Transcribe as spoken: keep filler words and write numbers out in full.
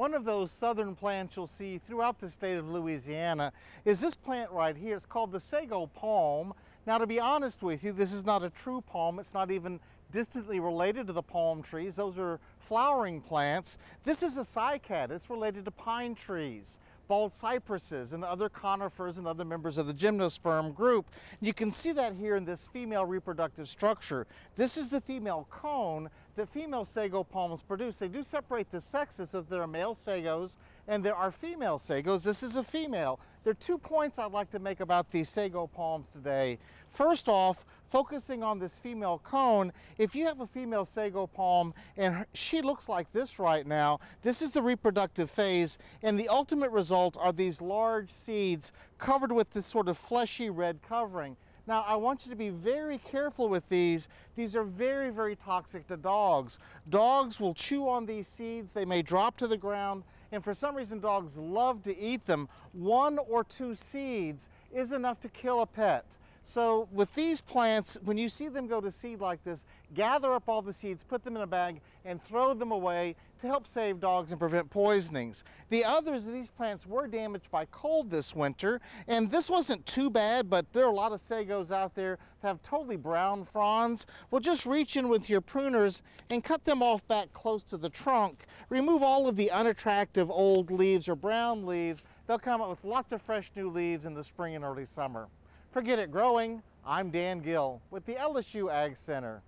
One of those southern plants you'll see throughout the state of Louisiana is this plant right here. It's called the sago palm. Now, to be honest with you, this is not a true palm. It's not even distantly related to the palm trees. Those are flowering plants. This is a cycad. It's related to pine trees, bald cypresses, and other conifers and other members of the gymnosperm group. You can see that here in this female reproductive structure. This is the female cone that female sago palms produce. They do separate the sexes, so there are male sagos and there are female sagos. This is a female. There are two points I'd like to make about these sago palms today. First off, focusing on this female cone, if you have a female sago palm and she looks like this right now, this is the reproductive phase, and the ultimate result are these large seeds covered with this sort of fleshy red covering. Now, I want you to be very careful with these. These are very, very toxic to dogs. Dogs will chew on these seeds. They may drop to the ground, and for some reason, dogs love to eat them. One or two seeds is enough to kill a pet. So with these plants, when you see them go to seed like this, gather up all the seeds, put them in a bag, and throw them away to help save dogs and prevent poisonings. The others of these plants were damaged by cold this winter, and this wasn't too bad, but there are a lot of sagos out there that have totally brown fronds. Well, just reach in with your pruners and cut them off back close to the trunk. Remove all of the unattractive old leaves or brown leaves. They'll come out with lots of fresh new leaves in the spring and early summer. For Get It Growing, I'm Dan Gill with the L S U Ag Center.